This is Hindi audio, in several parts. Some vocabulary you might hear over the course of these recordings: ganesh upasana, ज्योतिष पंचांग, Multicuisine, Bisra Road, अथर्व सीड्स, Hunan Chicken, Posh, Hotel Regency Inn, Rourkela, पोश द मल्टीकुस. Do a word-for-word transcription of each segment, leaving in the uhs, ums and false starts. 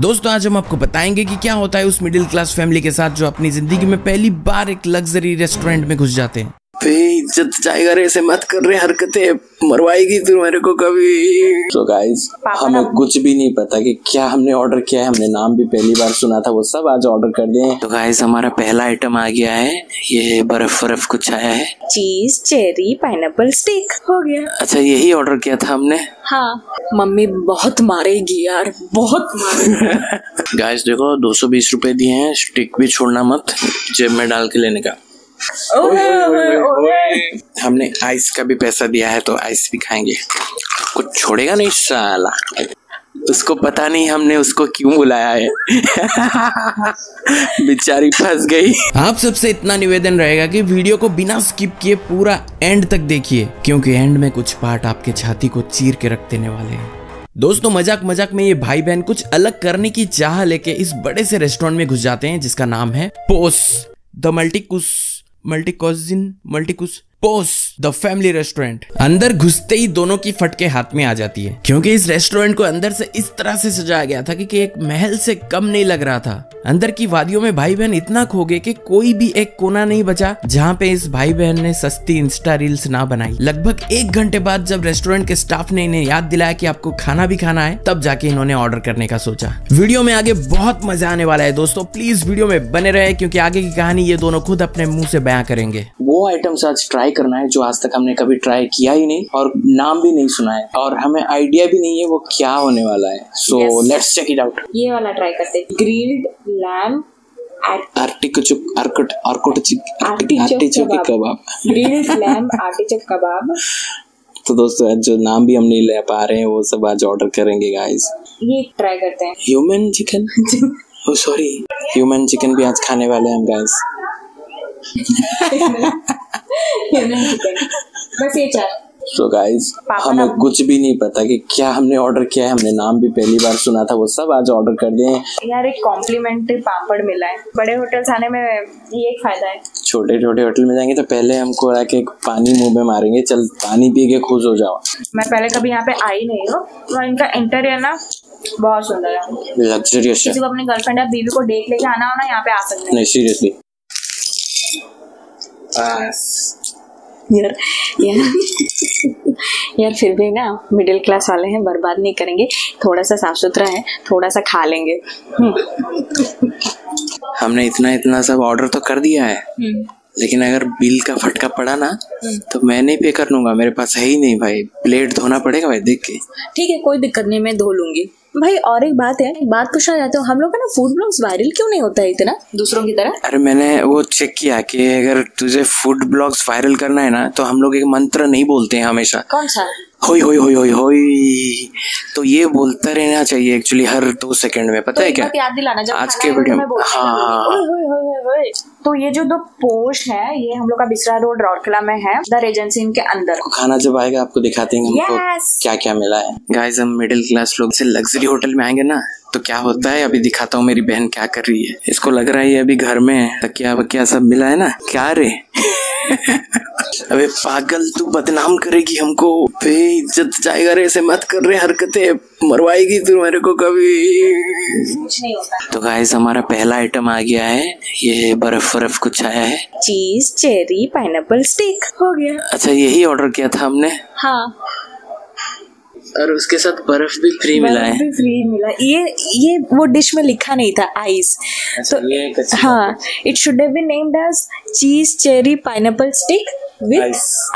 दोस्तों आज हम आपको बताएंगे कि क्या होता है उस मिडिल क्लास फैमिली के साथ जो अपनी जिंदगी में पहली बार एक लग्जरी रेस्टोरेंट में घुस जाते हैं। इज्जत जाएगा रे, ऐसे मत कर रहे हरकतें, मरवाएगी तू मेरे को कभी। तो गाइस हमें कुछ भी नहीं पता कि क्या हमने ऑर्डर किया है, हमने नाम भी पहली बार सुना था, वो सब आज ऑर्डर कर दिए। तो गाइस हमारा पहला आइटम आ गया है, ये बर्फ बर्फ कुछ आया है, चीज चेरी पाइनएप्पल स्टिक हो गया। अच्छा यही ऑर्डर किया था हमने? हाँ। मम्मी बहुत मारेगी यार, बहुत मारेगी। गाइस देखो दो सौ बीस रूपए दिए हैं, स्टिक भी छोड़ना मत, जेब में डाल के लेने का। ओए ओए ओए हमने आइस का भी पैसा दिया है तो आइस भी खाएंगे, कुछ छोड़ेगा नहीं साला। उसको पता नहीं हमने उसको क्यों बुलाया है। बेचारी फंस गई। आप सबसे इतना निवेदन रहेगा कि वीडियो को बिना स्किप किए पूरा एंड तक देखिए, क्योंकि एंड में कुछ पार्ट आपके छाती को चीर के रख देने वाले हैं। दोस्तों मजाक मजाक में ये भाई बहन कुछ अलग करने की चाह लेके इस बड़े से रेस्टोरेंट में घुस जाते हैं जिसका नाम है पोश द मल्टीकुस multicuisine multicuisine posh the family restaurant. अंदर घुसते ही दोनों की फटके हाथ में आ जाती है, क्योंकि इस रेस्टोरेंट को अंदर से इस तरह से सजाया गया था कि, कि एक महल से कम नहीं लग रहा था। अंदर की वादियों में भाई बहन इतना खो गए कि कोई भी एक कोना नहीं बचा जहाँ पे इस भाई बहन ने सस्ती इंस्टा रील्स ना बनाई। लगभग एक घंटे बाद जब रेस्टोरेंट के स्टाफ ने इन्हें याद दिलाया कि आपको खाना भी खाना है, तब जाके इन्होंने ऑर्डर करने का सोचा। वीडियो में आगे बहुत मजा आने वाला है दोस्तों, प्लीज वीडियो में बने रहे क्योंकि आगे की कहानी ये दोनों खुद अपने मुँह से बयां करेंगे। वो आइटम्स आज ट्राई करना है जो आज तक हमने कभी ट्राई किया ही नहीं और नाम भी नहीं सुना है और हमें आइडिया भी नहीं है वो क्या होने वाला है। So let's check it out. ये वाला ट्राई करते हैं, ग्रिल्ड लैम आर्टिचोक आर्कट आर्कट आर्टिचोक कबाब, ग्रिल्ड लैम आर्टिचोक कबाब। तो दोस्तों जो नाम भी हम नहीं ले पा रहे हैं वो सब आज ऑर्डर करेंगे गाइस। ये ट्राई करते हैं human chicken, oh sorry human chicken भी आज खाने वाले हैं हम गाइस। बस ये चार। So guys, हमें कुछ भी नहीं पता कि क्या हमने ऑर्डर किया है, हमने नाम भी पहली बार सुना था, वो सब आज ऑर्डर कर दिए। यार एक कॉम्प्लीमेंट्री पापड़ मिला है, बड़े होटल्स आने में ये एक फायदा है। छोटे छोटे होटल में जाएंगे तो पहले हमको आके पानी मुंह में मारेंगे, चल पानी पी के खुश हो जाओ। मैं पहले कभी यहाँ पे आई नहीं हूँ। तो इनका इंटीरियर ना बहुत सुंदर है, लग्जरियस है। किसी को अपनी गर्लफ्रेंड या बीवी को डेट लेके आना हो ना, यहाँ पे आ सकते हैं। नहीं सीरियसली यार यार यार फिर भी ना मिडिल क्लास वाले हैं, बर्बाद नहीं करेंगे, थोड़ा सा साफ सुथरा है, थोड़ा सा खा लेंगे। हमने इतना इतना सब ऑर्डर तो कर दिया है, लेकिन अगर बिल का फटका पड़ा ना तो मैं नहीं पे कर लूंगा, मेरे पास है ही नहीं भाई, प्लेट धोना पड़ेगा भाई देख के। ठीक है कोई दिक्कत नहीं, मैं धो लूंगी भाई। और एक बात है, एक बात पूछना चाहते हो, हम लोग का ना फूड ब्लॉग्स वायरल क्यों नहीं होता है इतना दूसरों की तरह? अरे मैंने वो चेक किया कि अगर तुझे फूड ब्लॉग्स वायरल करना है ना तो हम लोग एक मंत्र नहीं बोलते हैं हमेशा। कौन सा? होई होई होई होई होई। तो ये बोलता रहना चाहिए एक्चुअली हर दो सेकंड में, पता तो है क्या? याद दिलाना जब आज के वीडियो। हाँ तो ये जो दो पोश है ये हम लोग का बिसरा रोड राउरकेला में है, द रेजेंसी इन के अंदर। खाना जब आएगा आपको दिखाते हैं हमको क्या क्या मिला है। गाइस हम मिडिल क्लास लोग से लग्जरी होटल में आएंगे ना तो क्या होता है अभी दिखाता हूँ। मेरी बहन क्या कर रही है, इसको लग रहा है अभी घर में है, तकिया वकिया सब मिला है ना। क्या रे अबे पागल तू बदनाम करेगी हमको, बे इज्जत जाएगा रे, ऐसे मत कर रहे हरकतें, मरवाएगी तू मेरे को कभी। कुछ नहीं होता। तो गाइस हमारा पहला आइटम आ गया है, ये बर्फ बर्फ कुछ आया है, चीज चेरी पाइनएप्पल स्टिक हो गया। अच्छा यही ऑर्डर किया था हमने? हाँ। और उसके साथ बर्फ भी फ्री मिला है। भी फ्री मिला। ये ये वो डिश में लिखा नहीं था आइस। अच्छा, तो हाँ it should have been named as cheese cherry pineapple stick with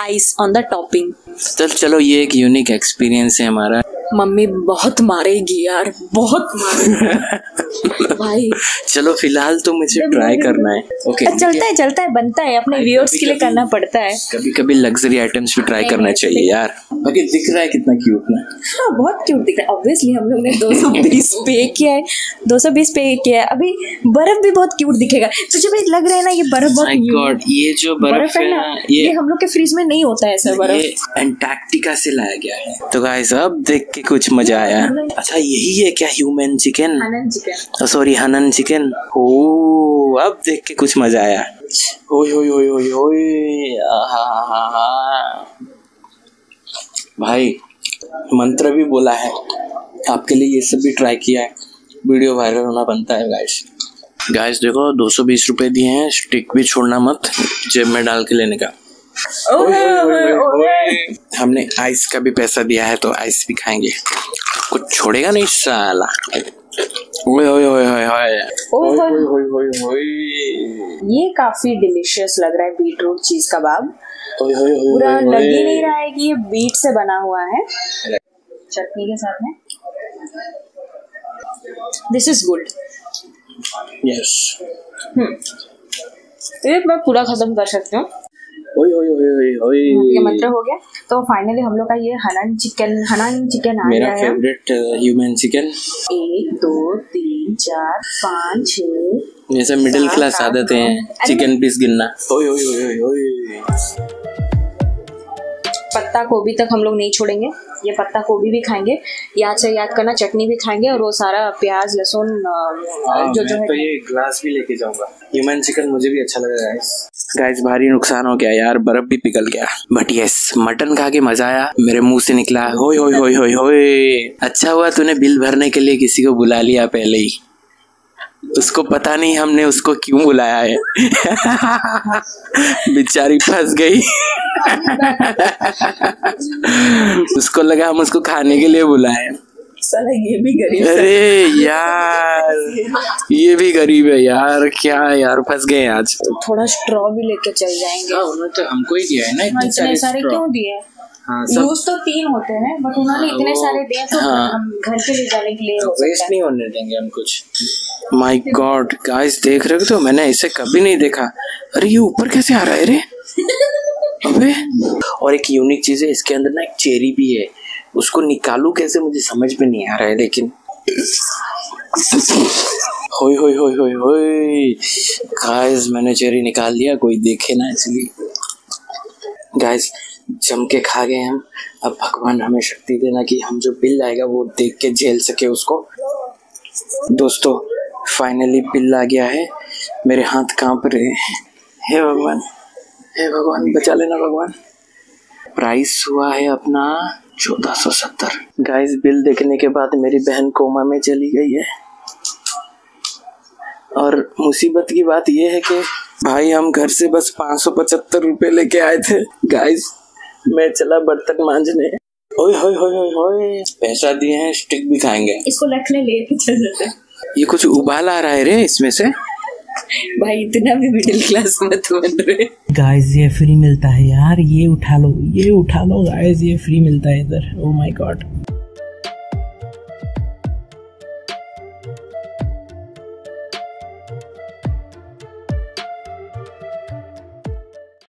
ice on the topping. चल चलो ये एक यूनिक एक्सपीरियंस है हमारा। मम्मी बहुत मारेगी यार, बहुत मारेगी भाई। चलो फिलहाल तो मुझे ट्राई करना है। ओके okay, चलता है चलता है बनता है, अपने व्यूअर्स के लिए करना पड़ता है। कभी कभी लग्जरी आइटम्स भी ट्राई करना चाहिए यार। बाकी दिख रहा है कितना क्यूट ना। हाँ बहुत क्यूट दिख रहा है। ऑब्वियसली हम लोग ने दो सौ बीस पे किया है, दो सौ बीस पे किया है। अभी बर्फ भी बहुत क्यूट दिखेगा तुझे, भी लग रहा है ना ये बर्फ बहुत। ये जो बर्फ है ना ये हम लोग के फ्रीज में नहीं होता है ऐसा बर्फ, एंटार्क्टिका से लाया गया है। तो गाइस अब देख कुछ मजा आया। अच्छा यही है क्या human chicken? Hunan chicken, sorry Hunan chicken. ओ अब देख के कुछ मजा आया। ओए ओए ओए ओए ओए भाई मंत्र भी बोला है आपके लिए, ये सब भी ट्राई किया है। वीडियो वायरल होना बनता है गाइस। गाइस देखो दो सौ बीस रुपये दिए हैं, स्टिक भी छोड़ना मत, जेब में डाल के लेने का। ओए ओए ओए हमने आइस का भी पैसा दिया है तो आइस भी खाएंगे, कुछ छोड़ेगा नहीं साला। ओए ओए ओए ओए ये काफी डिलीशियस लग रहा है बीटरूट चीज कबाब। पूरा लग ही नहीं रहा है कि ये बीट से बना हुआ है। चटनी के साथ में दिस इज गुड। यस ये मैं पूरा खत्म कर सकती हूँ। ओए ओए ओए ओए ओए ये मतलब हो गया। तो फाइनली हम लोग का ये हनन चिकन हनन चिकन आ गया है, मेरा फेवरेट ह्यूमन चिकन। एक दो तीन चार पाँच छः, जैसे मिडिल क्लास आदतें हैं चिकन पीस गिनना। ओए ओए ओए ओए पत्ता गोभी तक हम लोग नहीं छोड़ेंगे, ये पत्ता गोभी भी खाएंगे, याद से याद करना चटनी भी खाएंगे, और वो सारा प्याज लहसुन जो जो है। तो ये ग्लास भी लेके जाऊंगा। ह्यूमन चिकन मुझे भी अच्छा लग रहा है गाइस। भारी नुकसान हो गया यार, बर्फ भी पिघल गया, बट यस मटन खा के मजा आया, मेरे मुंह से निकला होय होय होय होय होय। अच्छा हुआ तूने बिल भरने के लिए किसी को बुला लिया पहले ही, उसको पता नहीं हमने उसको क्यों बुलाया है। बेचारी फंस गई। उसको लगा हम उसको खाने के लिए बुलाए। साला ये भी गरीब। अरे यार ये भी गरीब है यार, क्या यार फंस गए आज। थोड़ा स्ट्रॉ भी लेके चल जाएंगे। उन्होंने तो हमको ही दिया है ना इतने सारे, सारे क्यों दिए? हाँ, यूज तो तीन होते हैं बट उन्होंने इतने सारे दिए तो हाँ, हम घर पे ले जाने के लिए वेस्ट नहीं होने देंगे हम कुछ। माय गॉड गाइस देख रहे हो तो मैंने इसे कभी नहीं देखा। अरे ये ऊपर कैसे आ रहा है रे? अबे और एक यूनिक चीज है इसके अंदर ना, एक चेरी भी है, उसको निकालू कैसे मुझे समझ में नहीं आ रहा है, लेकिन होय होय होय होय होय गाइस मैंने चेरी निकाल लिया, कोई देखे ना इसलिए। गाइस जम के खा गए हम, अब भगवान हमें शक्ति देना कि हम जो बिल आएगा वो देख के झेल सके उसको। दोस्तों फाइनली बिल आ गया है, मेरे हाथ कांप रहे हैं। हे भगवान हे भगवान बचा लेना भगवान। प्राइस हुआ है अपना चौदह सौ सत्तर। गाइस बिल देखने के बाद मेरी बहन कोमा में चली गई है, और मुसीबत की बात यह है कि भाई हम घर से बस पाँच सौ पचहत्तर रुपये लेके आए थे। गाइस मैं चला बर्तन मांजने। ओए होए होए होए पैसा दिए हैं, स्टिक भी खाएंगे, इसको रखने लेके चल जाते हैं। ये कुछ उबाल आ रहा है रे इसमें से। भाई इतना भी मिडिल क्लास मत बन रहे। गाइस ये फ्री मिलता है यार, ये उठा लो ये उठा लो गाइस, ये फ्री मिलता है इधर। Oh my God.